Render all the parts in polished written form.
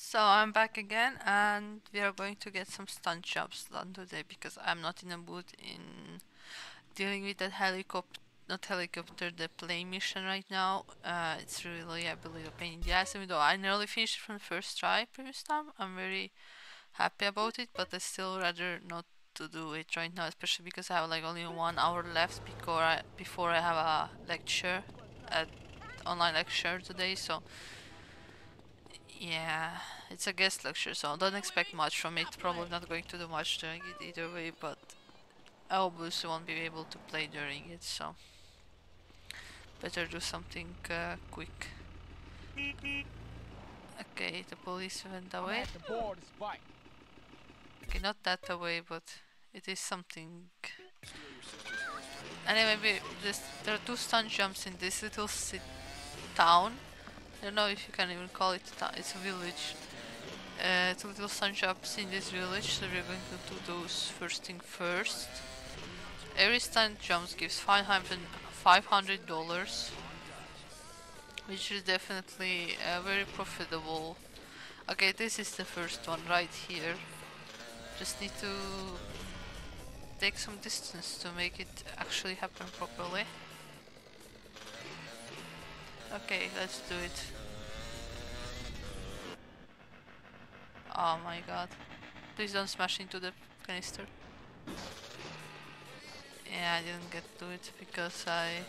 So I'm back again, and we are going to get some stunt jobs done today because I'm not in a mood in dealing with that the plane mission right now. It's really, I believe, a pain in the ass. Even though I nearly finished it from the first try previous time, I'm very happy about it, but I still rather not to do it right now, especially because I have like only 1 hour left before I have a lecture, an online lecture today. So yeah, it's a guest lecture, so don't expect much from it. Probably not going to do much during it either way, but I obviously won't be able to play during it, so better do something quick. Okay, the police went away. Okay, not that away, but it is something. Anyway, there are two stunt jumps in this little town. I don't know if you can even call it a town, it's a village. Two little stunt jobs in this village, so we're going to do those first thing first. Every stunt jump gives $500, which is definitely very profitable. Okay, this is the first one right here. Just need to take some distance to make it actually happen properly. Okay, let's do it. Oh my god. Please don't smash into the canister. Yeah, I didn't get to it because I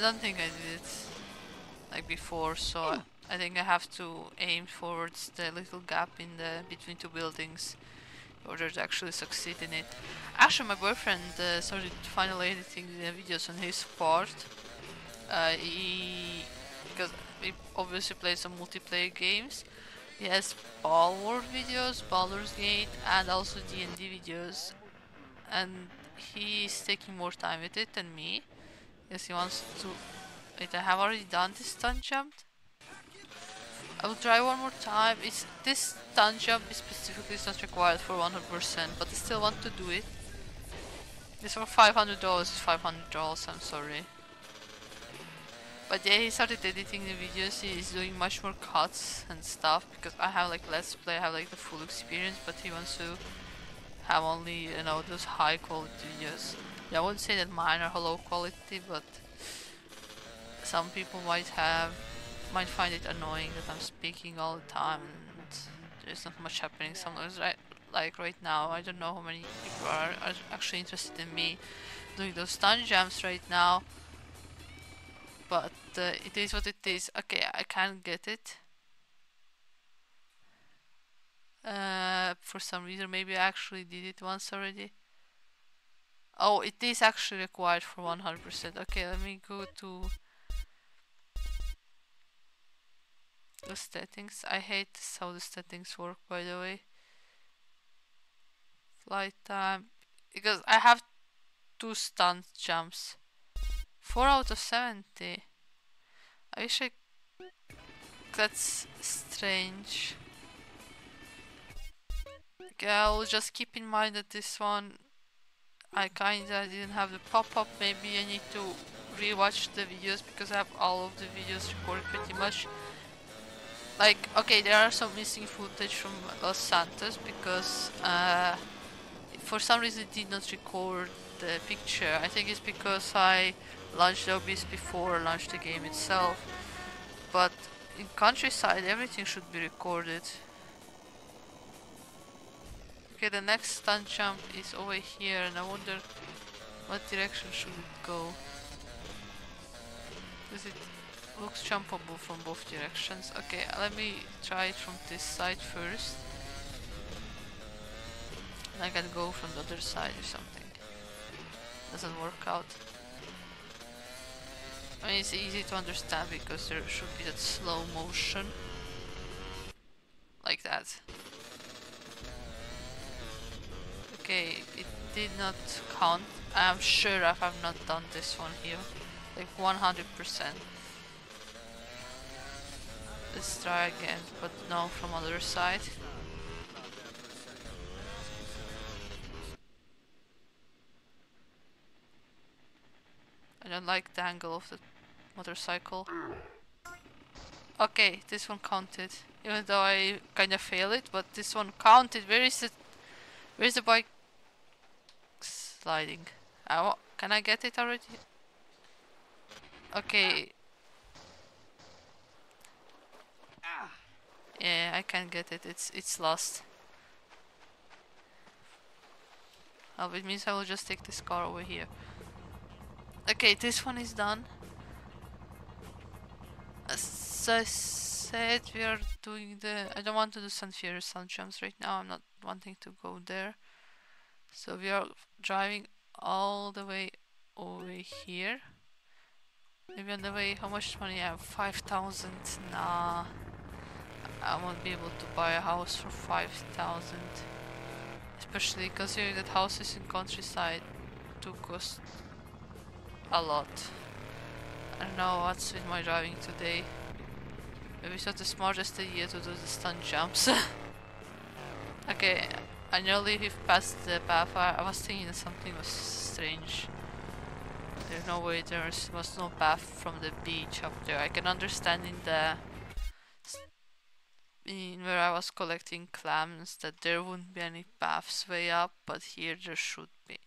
don't think I did it like before, so I think I have to aim towards the little gap in the between two buildings in order to actually succeed in it. Actually, my boyfriend started finally editing the videos on his part. Because we obviously play some multiplayer games. He has Palworld videos, Baldur's Gate, and also D&D videos. And he's taking more time with it than me, because he wants to. Wait, I have already done this stunt jump. I will try one more time. It's this stunt jump is specifically not required for 100%, but I still want to do it. This for $500 is $500. I'm sorry. But yeah, he started editing the videos. He is doing much more cuts and stuff because I have like Let's Play, I have like the full experience, but he wants to have only, you know, those high quality videos. Yeah, I wouldn't say that mine are low quality, but some people might find it annoying that I'm speaking all the time and there's not much happening sometimes, right? Like right now, I don't know how many people are actually interested in me doing those stunt jumps right now. But it is what it is. Okay, I can't get it. For some reason, maybe I actually did it once already. Oh, it is actually required for 100%. Okay, let me go to the settings. I hate this, how the settings work, by the way. Flight time. Because I have two stunt jumps. 4 out of 70. I wish I... That's strange. Okay, I'll just keep in mind that this one I kinda didn't have the pop-up. Maybe I need to rewatch the videos because I have all of the videos recorded pretty much. Like, okay, there are some missing footage from Los Santos because for some reason it did not record the picture. I think it's because I launched the OBS before I launched the game itself, but in Countryside everything should be recorded. Okay, the next stunt jump is over here and I wonder what direction should it go, because it looks jumpable from both directions. Okay, let me try it from this side first and I can go from the other side or something. Doesn't work out. I mean, it's easy to understand because there should be that slow motion. Like that. Okay, it did not count. I'm sure I have not done this one here. Like 100%. Let's try again, but no, from other side. I don't like the angle of the motorcycle. Okay, this one counted. Even though I kind of failed it, but this one counted. Where is it? Where's the bike sliding? Can I get it already? Okay. Yeah, I can't get it. It's lost. Oh, it means I will just take this car over here. Okay, this one is done. As I said, we are doing the... I don't want to do San Fierro Sun jumps right now. I'm not wanting to go there. So we are driving all the way over here. Maybe on the way... How much money I have? 5,000. Nah. I won't be able to buy a house for 5,000. Especially considering that houses in countryside do cost a lot. I don't know what's with my driving today. Maybe it's not the smartest idea to do the stunt jumps. Okay, I nearly passed the path. I was thinking that something was strange. There's no way there was no path from the beach up there. I can understand in where I was collecting clams that there wouldn't be any paths way up, but here there should be.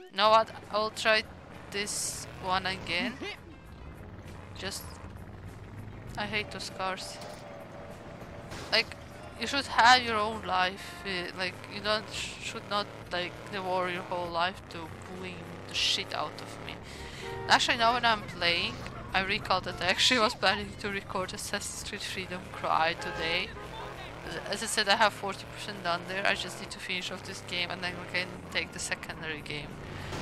You know what? I'll try this one again. I hate those cars. Like, you should have your own life. Like, you should not like devour your whole life to bullying the shit out of me. Actually, now when I'm playing, I recall that I actually was planning to record Assassin's Creed Freedom Cry today. As I said, I have 40% done there. I just need to finish off this game and then we can take the secondary game.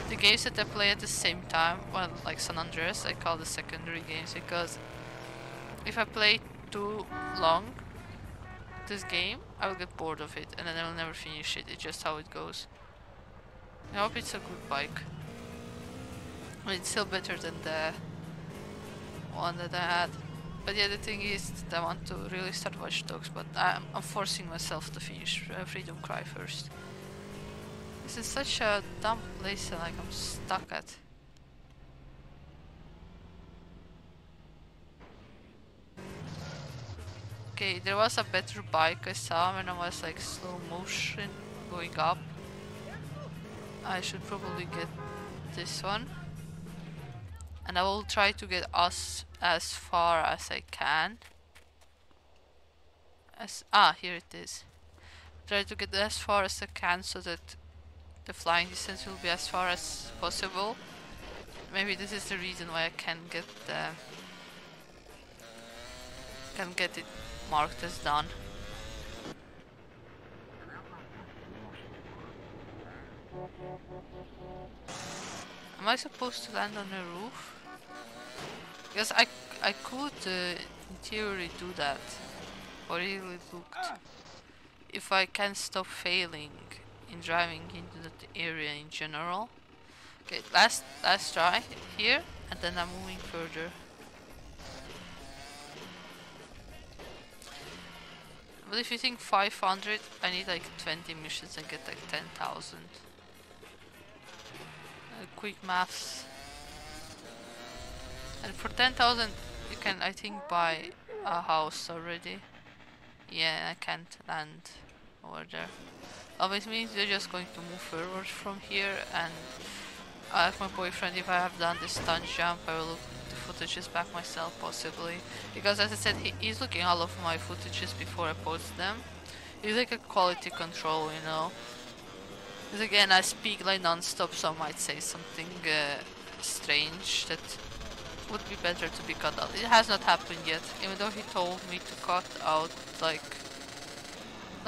The games that I play at the same time, well, like San Andreas, I call the secondary games because if I play too long this game, I will get bored of it and then I will never finish it. It's just how it goes. I hope it's a good bike. It's still better than the one that I had, but yeah, the thing is that I want to really start Watch Dogs, but I'm forcing myself to finish Freedom Cry first. This is such a dumb place that like, I'm stuck at. Okay, there was a better bike I saw when I was like slow motion going up. I should probably get this one. And I will try to get us as far as I can. Here it is. Try to get as far as I can so that the flying distance will be as far as possible. Maybe this is the reason why I can't get it marked as done. Am I supposed to land on a roof? Because I could in theory do that, but it really looked if I can stop failing in driving into that area in general. Okay, last try here, and then I'm moving further. But if you think 500, I need like 20 missions and get like 10,000. Quick maths. And for 10,000 you can, I think, buy a house already. Yeah, I can't land over there. It means we're just going to move forward from here, and I asked my boyfriend if I have done this stunt jump. I will look the footages back myself possibly, because as I said, he's looking all of my footages before I post them. He's like a quality control, you know. Because again, I speak like non-stop, so I might say something strange that would be better to be cut out. It has not happened yet, even though he told me to cut out, like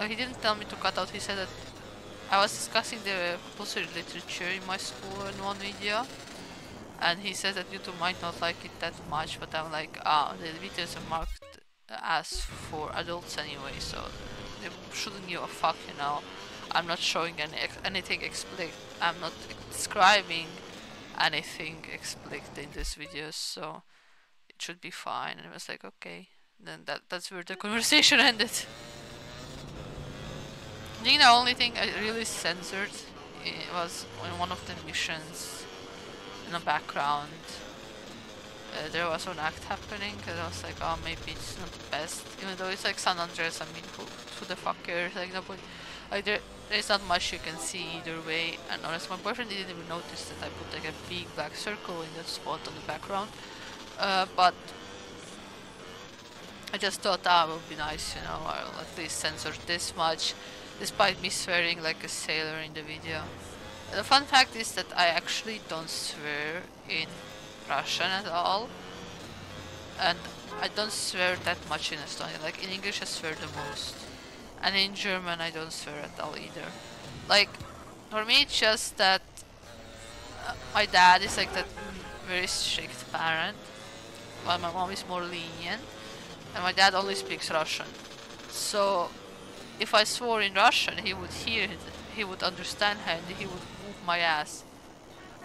he didn't tell me to cut out, he said that I was discussing the compulsory literature in my school in one video, and he said that YouTube might not like it that much, but I'm like, the videos are marked as for adults anyway, so they shouldn't give a fuck, you know. I'm not showing anything explicit. I'm not describing anything explicit in this video, so it should be fine. And I was like, okay. Then that's where the conversation ended. I think the only thing I really censored was in one of the missions in the background. there was an act happening, and I was like, oh, maybe it's not the best. Even though it's like San Andreas, I mean, who the fuck cares? Like, nobody, like, there's not much you can see either way. And honestly, my boyfriend didn't even notice that I put like a big black circle in that spot on the background. But I just thought, ah, it would be nice, you know, I'll at least censor this much, despite me swearing like a sailor in the video. The fun fact is that I actually don't swear in Russian at all, and I don't swear that much in Estonian. Like, in English I swear the most, and in German I don't swear at all either. Like, for me it's just that my dad is like that very strict parent, while my mom is more lenient, and my dad only speaks Russian. So if I swore in Russian, he would hear it, he would understand, and he would whoop my ass.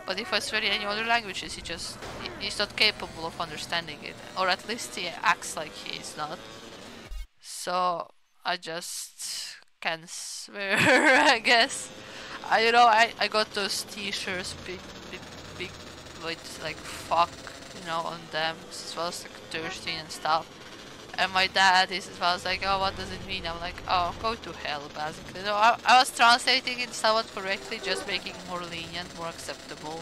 But if I swear in any other languages, he's not capable of understanding it, or at least he acts like he is not. So I just can swear, I guess. I, you know, I got those t-shirts, big with like fuck, you know, on them, as well as like thirsty and stuff. And my dad is as well as like, oh, what does it mean? I'm like, oh, go to hell, basically. No, I was translating it somewhat correctly, just making it more lenient, more acceptable.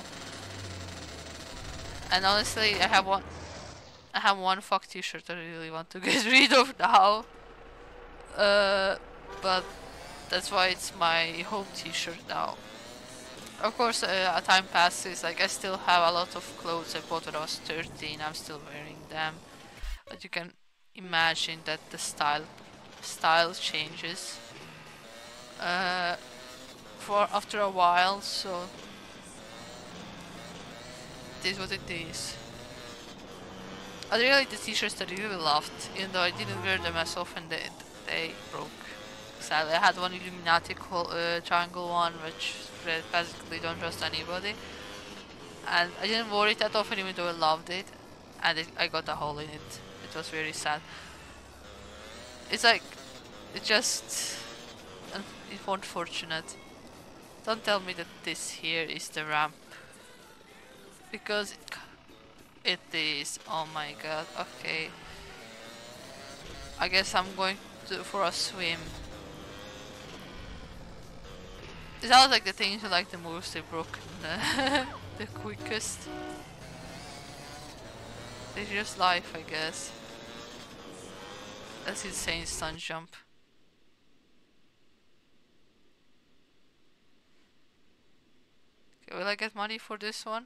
And honestly, I have one fuck t-shirt I really want to get rid of now. But that's why it's my home t-shirt now. Of course, time passes, like I still have a lot of clothes I bought when I was 13, I'm still wearing them. But you can imagine that the style changes for after a while, so it is what it is. I really like the t-shirts that I really loved, even though I didn't wear them as often, they broke. Sadly, I had one Illuminati triangle one, which read basically don't trust anybody, and I didn't wear it that often even though I loved it, and I got a hole in it. It was very sad. It's like, it just, it's unfortunate. Don't tell me that this here is the ramp, because it is. Oh my god. Okay, I guess I'm going to for a swim. It sounds like the things you like the most, they broke the quickest. It's just life, I guess. That's insane stun jump. Okay, will I get money for this one?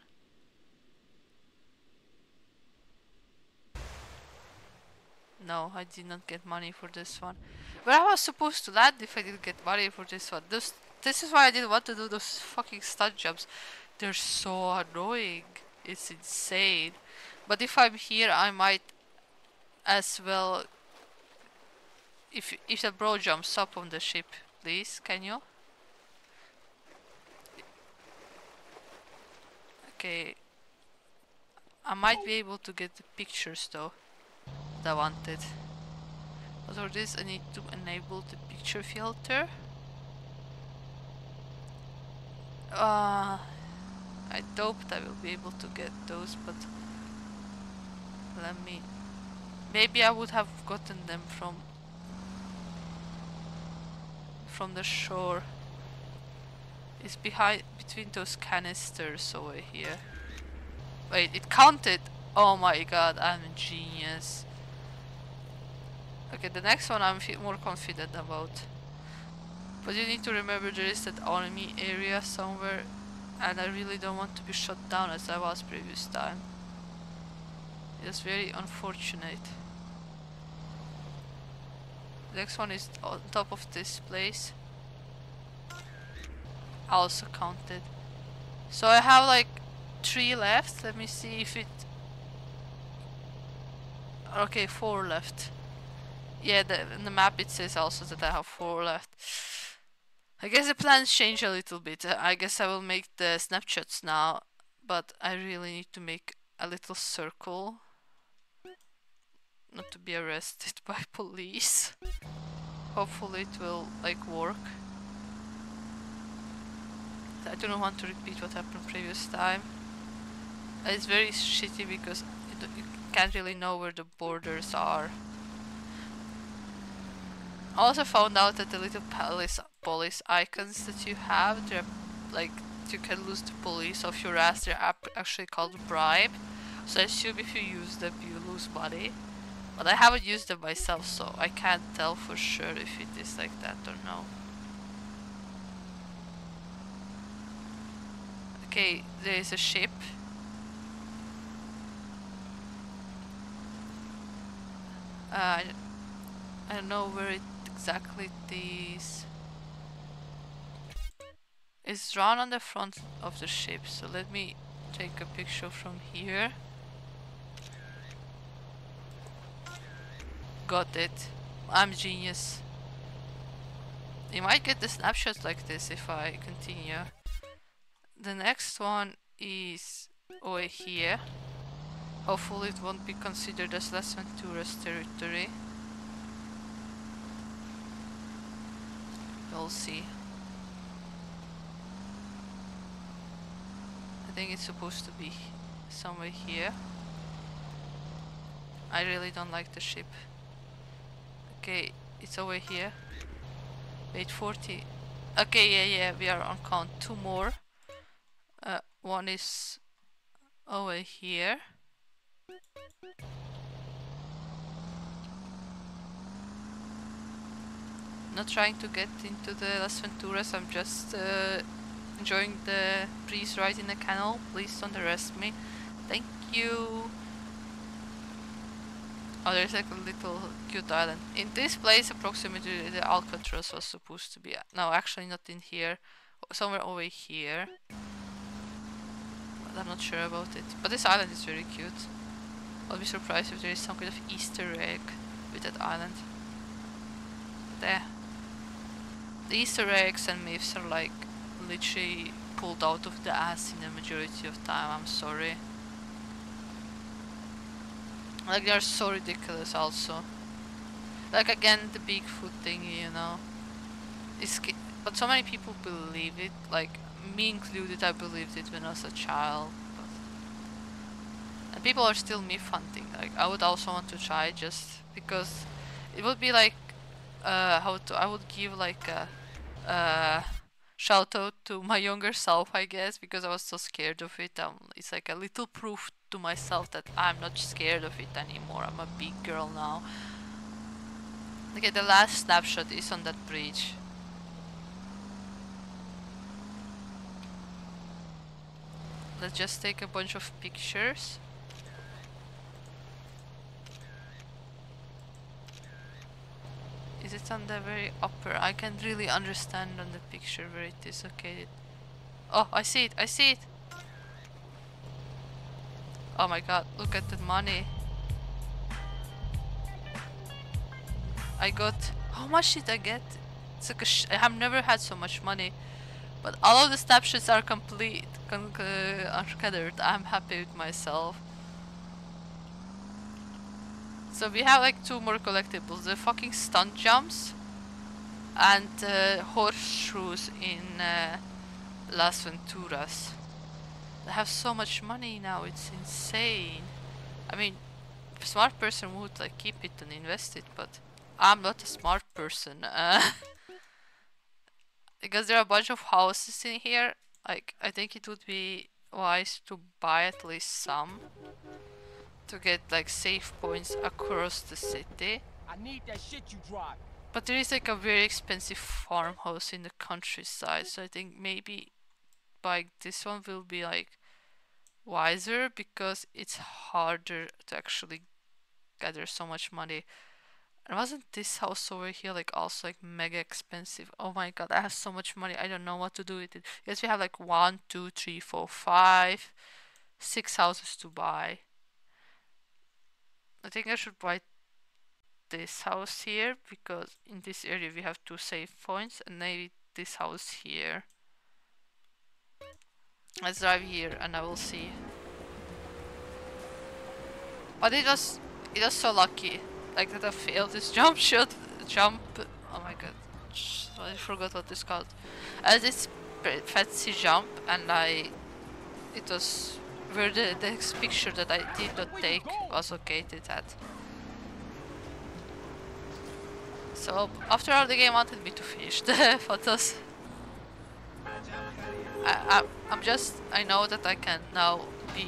No, I did not get money for this one. Where I was supposed to land if I didn't get money for this one. This is why I didn't want to do those fucking stun jumps. They're so annoying. It's insane. But if I'm here, I might as well. If the bro jumps up on the ship, please, can you? Okay. I might be able to get the pictures though that I wanted. But for this, I need to enable the picture filter. I doubt I will be able to get those, but let me. Maybe I would have gotten them from the shore. It's behind, between those canisters over here. Wait, it counted. Oh my god, I'm a genius. Okay, the next one I'm more confident about. But you need to remember there is that army area somewhere, and I really don't want to be shot down as I was previous time. It's very unfortunate. Next one is on top of this place. I also counted. So I have like 3 left. Let me see if it. Okay, 4 left. Yeah, in the map it says also that I have 4 left. I guess the plans change a little bit. I guess I will make the snapshots now, but I really need to make a little circle. Not to be arrested by police. Hopefully it will like work. I don't want to repeat what happened previous time. It's very shitty because you can't really know where the borders are. I also found out that the little police icons that you have, they're like, you can lose the police off your ass, they're actually called bribe. So I assume if you use them, you lose money. But I haven't used them myself, so I can't tell for sure if it is like that or no. Okay, there is a ship. I don't know where it exactly is. It's drawn on the front of the ship, so let me take a picture from here. Got it. I'm genius. You might get the snapshots like this if I continue. The next one is over here. Hopefully it won't be considered as Las Venturas territory. We'll see. I think it's supposed to be somewhere here. I really don't like the ship. Okay, it's over here. Wait, 40. Okay, yeah, we are on count. Two more. One is over here. Not trying to get into the Las Venturas, I'm just enjoying the breeze right in the canal. Please don't arrest me. Thank you. Oh, there's like a little cute island. In this place, approximately the Alcatraz was supposed to be. No, actually not in here. Somewhere over here. But I'm not sure about it. But this island is very cute. I'll be surprised if there is some kind of Easter egg with that island. There. The Easter eggs and myths are like literally pulled out of the ass in the majority of time, I'm sorry. Like, they are so ridiculous also. Like, again, the Bigfoot thingy, you know. It's but so many people believe it, like, me included, I believed it when I was a child. And people are still myth hunting, like, I would also want to try just because it would be like, I would give like a shout out to my younger self, I guess, because I was so scared of it. It's like a little proof to myself that I'm not scared of it anymore. I'm a big girl now. Okay, the last snapshot is on that bridge. Let's just take a bunch of pictures. Is it on the very upper? I can't really understand on the picture where it is located. Oh, I see it! I see it! Oh my god, look at the money. I got... How much did I get? It's like a I've never had so much money. But all of the snapshots are complete. Untethered. I'm happy with myself. So we have like two more collectibles. The fucking stunt jumps. And horseshoes in Las Venturas. They have so much money now, it's insane. I mean, a smart person would like keep it and invest it, but I'm not a smart person. Because there are a bunch of houses in here, like I think it would be wise to buy at least some to get like save points across the city. I need that shit you drop. But there is like a very expensive farmhouse in the countryside, so I think maybe like this one will be like wiser because it's harder to actually gather so much money. And wasn't this house over here like also like mega expensive? Oh my god, I have so much money, I don't know what to do with it. Yes, we have like 1, 2, 3, 4, 5, 6 houses to buy. I think I should buy this house here because in this area we have 2 save points, and maybe this house here. Let's drive here and I will see. But it was so lucky, like that I failed this jump. Oh my god, I forgot what it's called. This fancy jump, and it was where the picture that I did not take was located at. So after all, the game wanted me to finish the photos. I'm just, I know that I can now be,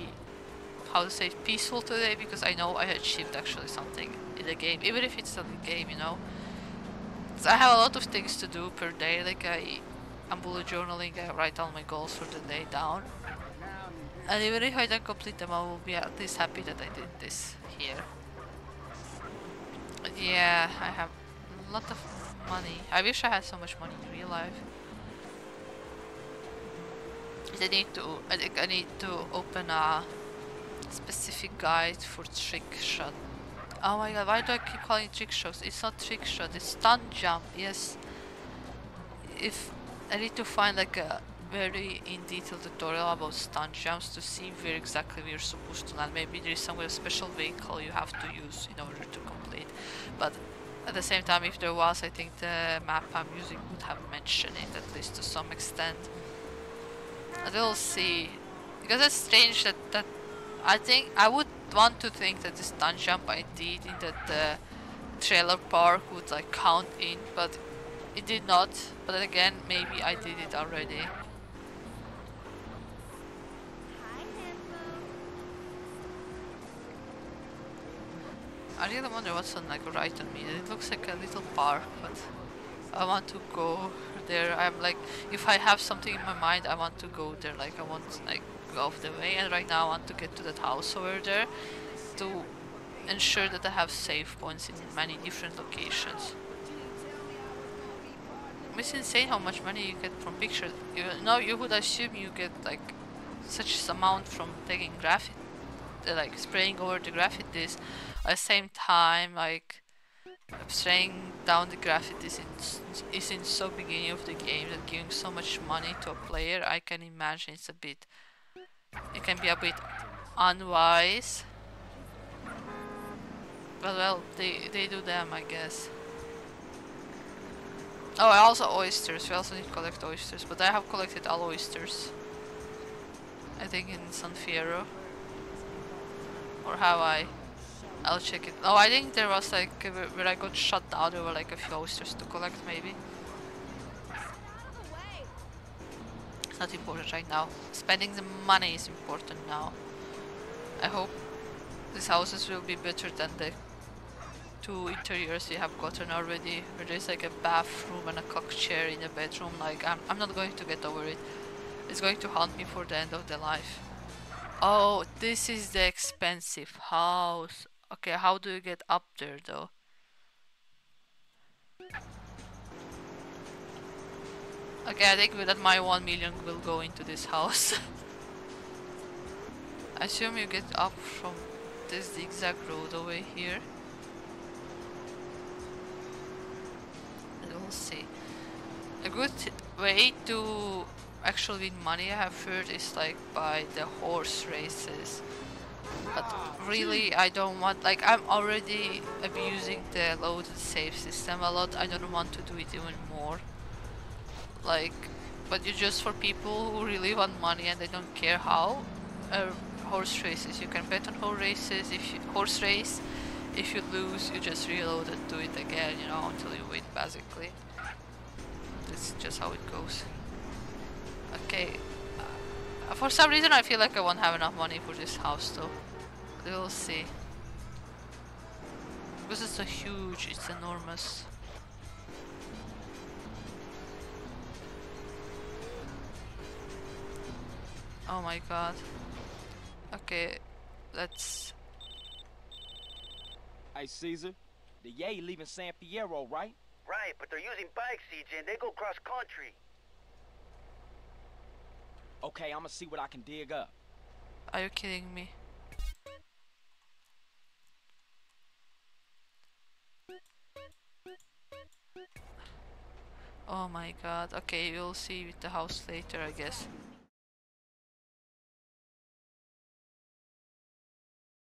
how to say, peaceful today, because I know I achieved actually something in the game, even if it's not in the game, you know. So I have a lot of things to do per day, like I'm bullet journaling, I write all my goals for the day down. And even if I don't complete them, I will be at least happy that I did this here. But yeah, I have a lot of money. I wish I had so much money in real life. I think I need to open a specific guide for trick shot. Oh my god, why do I keep calling it trick shots? It's not trick shot, it's stun jump, yes. If I need to find like a very in detail tutorial about stun jumps to see where exactly we are supposed to land. Maybe there is somewhere a special vehicle you have to use in order to complete. But at the same time, if there was, I think the map I'm using would have mentioned it, at least to some extent. And we'll see, because it's strange that, I think I would want to think that the stun jump I did in that trailer park would like count in, but it did not. But then again, maybe I did it already. I really wonder what's on like right on me. It looks like a little park, but I want to go there. I'm like, if I have something in my mind, I want to go there. Like I want to like go off the way, and right now I want to get to that house over there to ensure that I have save points in many different locations. It's insane how much money you get from pictures. You know, you would assume you get like such amount from taking graphic, like spraying over the graffitis. At the same time, like spraying down the graffitis is in so beginning of the game that giving so much money to a player, I can imagine it's a bit, it can be a bit unwise. But well, they do them, I guess. Oh, I also oysters. We also need to collect oysters, but I have collected all oysters. I think in San Fierro. Or have I? I'll check it. Oh, I think there was like where I got shut down, there were like a few oysters to collect, maybe. It's not important right now. Spending the money is important now. I hope these houses will be better than the two interiors we have gotten already, where there's like a bathroom and a cock chair in a bedroom. Like I'm not going to get over it. It's going to haunt me for the end of the life. Oh, this is the expensive house. Okay, how do you get up there though? Okay, I think that my 1 million will go into this house. I assume you get up from this zigzag road over here. We'll see. A good way to actually win money, I have heard, is like by the horse races. But really, I don't want, like, I'm already abusing the load and save system a lot. I don't want to do it even more. Like, but you just, for people who really want money and they don't care how, horse races. You can bet on horse races. If you horse race, if you lose, you just reload and do it again, you know, until you win, basically. It's just how it goes. Okay. For some reason, I feel like I won't have enough money for this house, though. We'll see. Because it's so huge, it's enormous. Oh my god. Okay, let's... Hey Caesar, the Yay leaving San Fierro, right? Right, but they're using bikes, C.J, and they go cross country. Okay, I'ma see what I can dig up. Are you kidding me? Oh my god. Okay, we'll see with the house later, I guess.